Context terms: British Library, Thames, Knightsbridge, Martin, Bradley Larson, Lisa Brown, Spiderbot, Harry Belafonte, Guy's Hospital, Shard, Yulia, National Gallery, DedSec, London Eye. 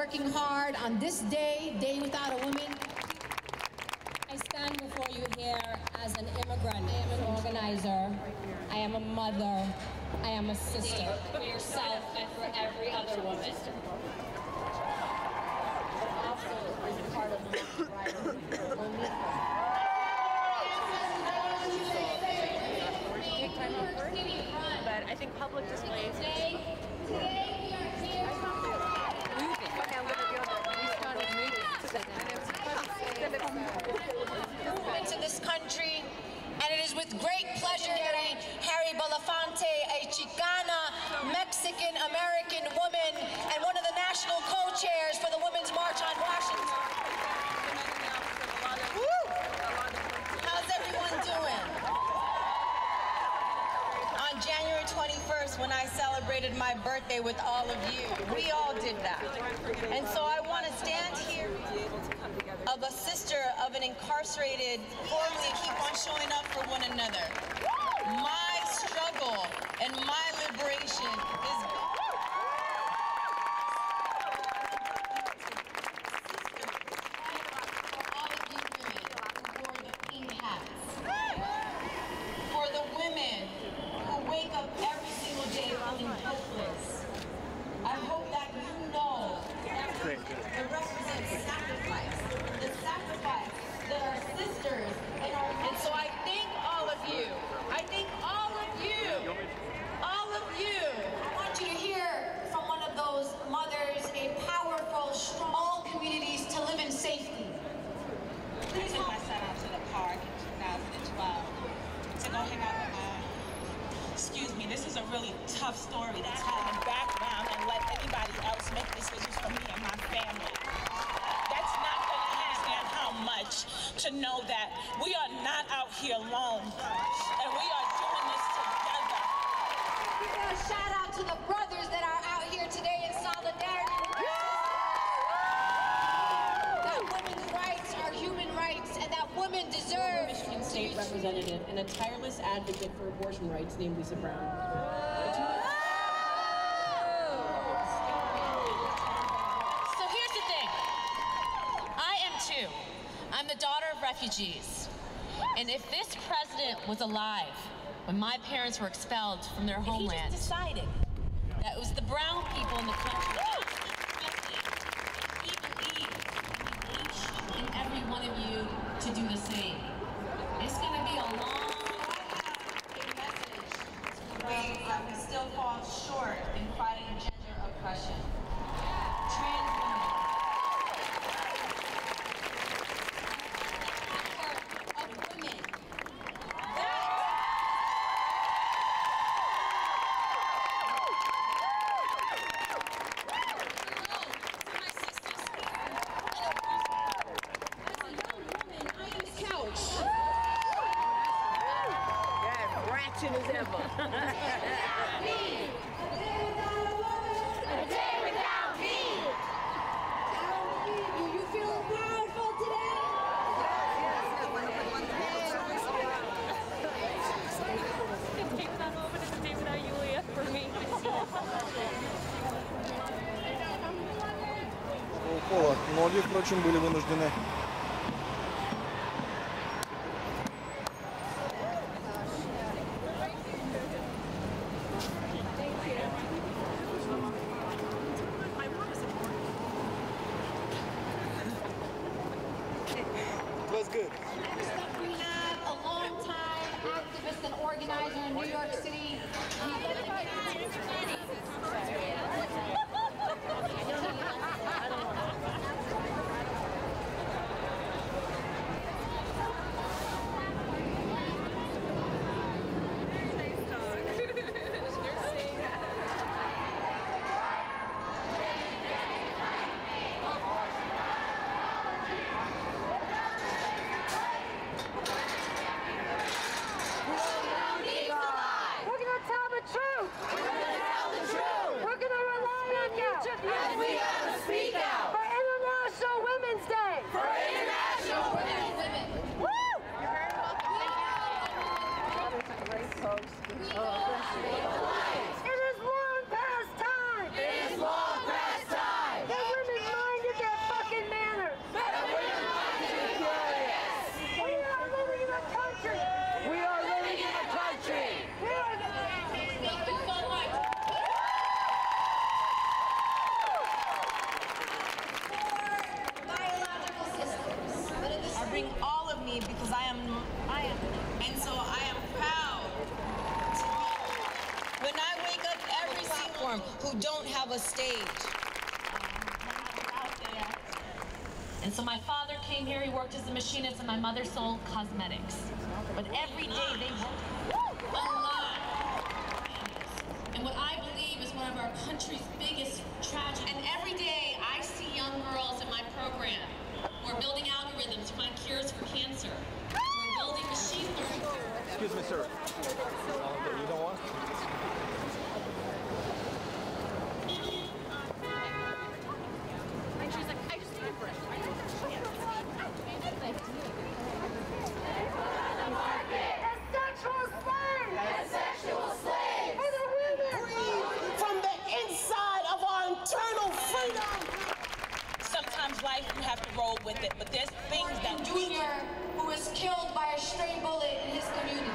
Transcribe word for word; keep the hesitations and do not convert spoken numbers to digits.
working hard on this day, Day Without a Woman. I stand before you here as an immigrant. I am an organizer. I am a mother. I am a sister. For yourself and for every other woman. But I think public displays. Today, today we are here. Moving. Okay, I'm gonna go there. We started moving today. Into this country, and it is with great pleasure that I, Harry Belafonte, a Chicana, Mexican American woman, and one of the national co-chairs for the Women's March on Washington. Woo! How's everyone doing? January twenty-first, when I celebrated my birthday with all of you. We all did that. And so I want to stand here of a sister of an incarcerated family that keep on showing up for one another. My struggle and my liberation is representative and a tireless advocate for abortion rights named Lisa Brown. So here's the thing. I am too. I'm the daughter of refugees. And if this president was alive when my parents were expelled from their homeland, he just decided that it was the brown people in the country. He believed in each and every one of you to do the same. It's going to be a long message to ways that we still fall short in fighting gender oppression. Trans women. The power of women. To my sisters here. As a young woman, I am the couch. As ever. A day without me. A day without a woman. A day without me. Do you feel powerful today? That moment is a day without Yulia for me. Многие, впрочем, были вынуждены. We're gonna tell the truth. We're gonna tell the don't have a stage. And so my father came here, he worked as a machinist, and my mother sold cosmetics. But every day they worked a lot. And what I believe is one of our country's biggest tragedies. And every day I see young girls in my program. We're building algorithms to find cures for cancer. We're building machine learning. Excuse me, sir. You don't want? And she's like, I just need a break. The market! A sexual slave! A sexual slave! And the women! Free from the inside of our internal freedom! Sometimes life, you have to roll with it, but there's things that... Martin Junior, who was killed by a stray bullet in his community.